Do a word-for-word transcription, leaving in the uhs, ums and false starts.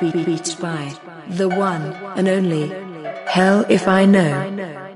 Beats by the one and only Hell If I Know.